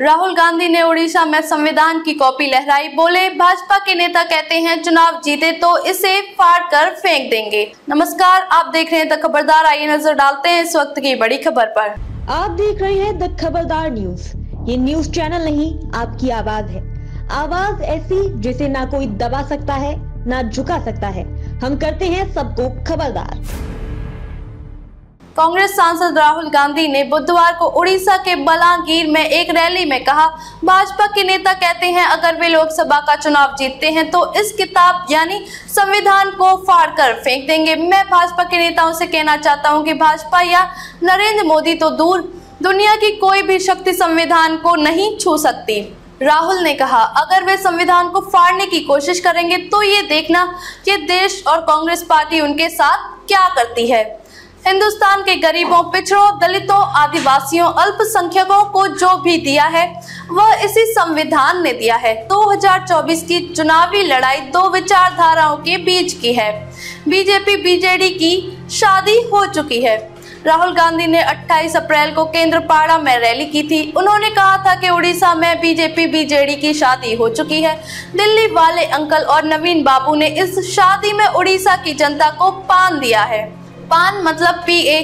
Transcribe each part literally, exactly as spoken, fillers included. राहुल गांधी ने उड़ीसा में संविधान की कॉपी लहराई, बोले भाजपा के नेता कहते हैं चुनाव जीते तो इसे फाड़ कर फेंक देंगे। नमस्कार, आप देख रहे हैं द खबरदार। आइए नजर डालते हैं इस वक्त की बड़ी खबर पर। आप देख रहे हैं द खबरदार न्यूज। ये न्यूज चैनल नहीं, आपकी आवाज है। आवाज ऐसी जिसे ना कोई दबा सकता है ना झुका सकता है। हम करते हैं सबको खबरदार। कांग्रेस सांसद राहुल गांधी ने बुधवार को उड़ीसा के बलांगीर में एक रैली में कहा, भाजपा के नेता कहते हैं अगर वे लोकसभा का चुनाव जीतते हैं तो इस किताब यानी संविधान को फाड़ कर फेंक देंगे। मैं भाजपा के नेताओं से कहना चाहता हूं कि भाजपा या नरेंद्र मोदी तो दूर, दुनिया की कोई भी शक्ति संविधान को नहीं छू सकती। राहुल ने कहा अगर वे संविधान को फाड़ने की कोशिश करेंगे तो ये देखना कि देश और कांग्रेस पार्टी उनके साथ क्या करती है। हिंदुस्तान के गरीबों, पिछड़ों, दलितों, आदिवासियों, अल्पसंख्यकों को जो भी दिया है वह इसी संविधान ने दिया है। दो हज़ार चौबीस की चुनावी लड़ाई दो विचारधाराओं के बीच की है। बीजेपी बीजेडी की शादी हो चुकी है। राहुल गांधी ने अट्ठाईस अप्रैल को केंद्रपाड़ा में रैली की थी। उन्होंने कहा था कि उड़ीसा में बीजेपी बीजेडी की शादी हो चुकी है। दिल्ली वाले अंकल और नवीन बाबू ने इस शादी में उड़ीसा की जनता को पान दिया है। पान मतलब पी ए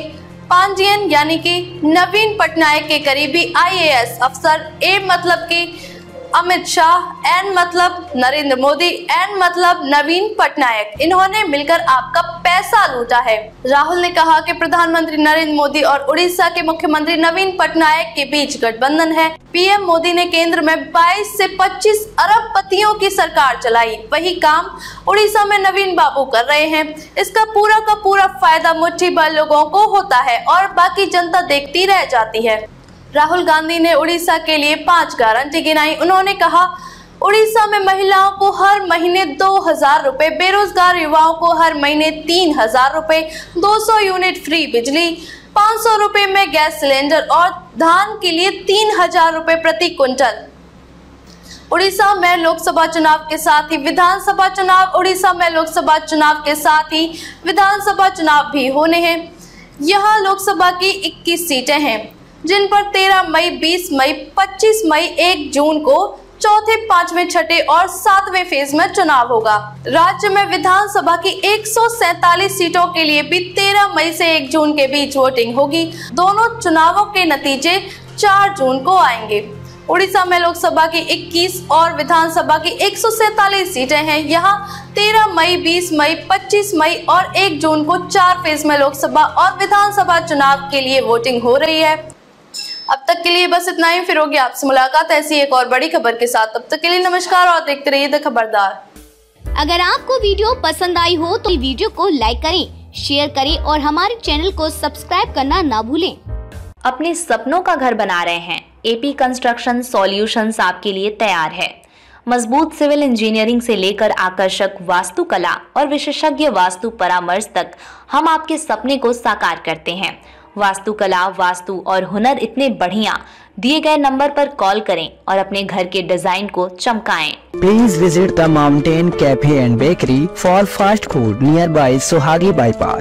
पांजियन यानी कि नवीन पटनायक के करीबी आई ए एस अफसर, ए मतलब कि अमित शाह, एन मतलब नरेंद्र मोदी, एन मतलब नवीन पटनायक। इन्होंने मिलकर आपका पैसा लूटा है। राहुल ने कहा कि प्रधानमंत्री नरेंद्र मोदी और उड़ीसा के मुख्यमंत्री नवीन पटनायक के बीच गठबंधन है। पी एम मोदी ने केंद्र में बाईस से पच्चीस अरबपतियों की सरकार चलाई। वही काम उड़ीसा में नवीन बाबू कर रहे हैं। इसका पूरा का पूरा फायदा मुट्ठी भर लोगों को होता है और बाकी जनता देखती रह जाती है। राहुल गांधी ने उड़ीसा के लिए पांच गारंटी गिनाई। उन्होंने कहा उड़ीसा में महिलाओं को हर महीने दो हजार रुपए, बेरोजगार युवाओं को हर महीने तीन हजार रुपए, दो सौ यूनिट फ्री बिजली, पाँच सौ रुपए में गैस सिलेंडर और धान के लिए तीन हजार रुपए प्रति क्विंटल। उड़ीसा में लोकसभा चुनाव के साथ ही विधानसभा चुनाव उड़ीसा में लोकसभा चुनाव के साथ ही विधानसभा चुनाव भी होने हैं। यहाँ लोकसभा की इक्कीस सीटें हैं जिन पर तेरह मई, बीस मई, पच्चीस मई, एक जून को चौथे, पांचवें, छठे और सातवें फेज में चुनाव होगा। राज्य में विधानसभा की एक सौ सैंतालीस सीटों के लिए भी तेरह मई से एक जून के बीच वोटिंग होगी। दोनों चुनावों के नतीजे चार जून को आएंगे। उड़ीसा में लोकसभा की इक्कीस और विधानसभा की एक सौ सैंतालीस सीटें हैं। यहाँ तेरह मई, बीस मई, पच्चीस मई और एक जून को चार फेज में लोकसभा और विधानसभा चुनाव के लिए वोटिंग हो रही है। अब तक के लिए बस इतना ही। फिर होगी आपसे मुलाकात ऐसी एक और बड़ी खबर के साथ। तब तक के लिए नमस्कार और देखते रहिए द खबरदार। अगर आपको वीडियो पसंद आई हो तो वीडियो को लाइक करें, शेयर करें और हमारे चैनल को सब्सक्राइब करना ना भूलें। अपने सपनों का घर बना रहे हैं? एपी कंस्ट्रक्शन सॉल्यूशंस आपके लिए तैयार है। मजबूत सिविल इंजीनियरिंग से लेकर आकर्षक वास्तुकला और विशेषज्ञ वास्तु परामर्श तक हम आपके सपने को साकार करते हैं। वास्तुकला, वास्तु और हुनर इतने बढ़िया। दिए गए नंबर पर कॉल करें और अपने घर के डिजाइन को चमकाएं। Please visit the mountain cafe and bakery for fast food nearby Sohagi bypass.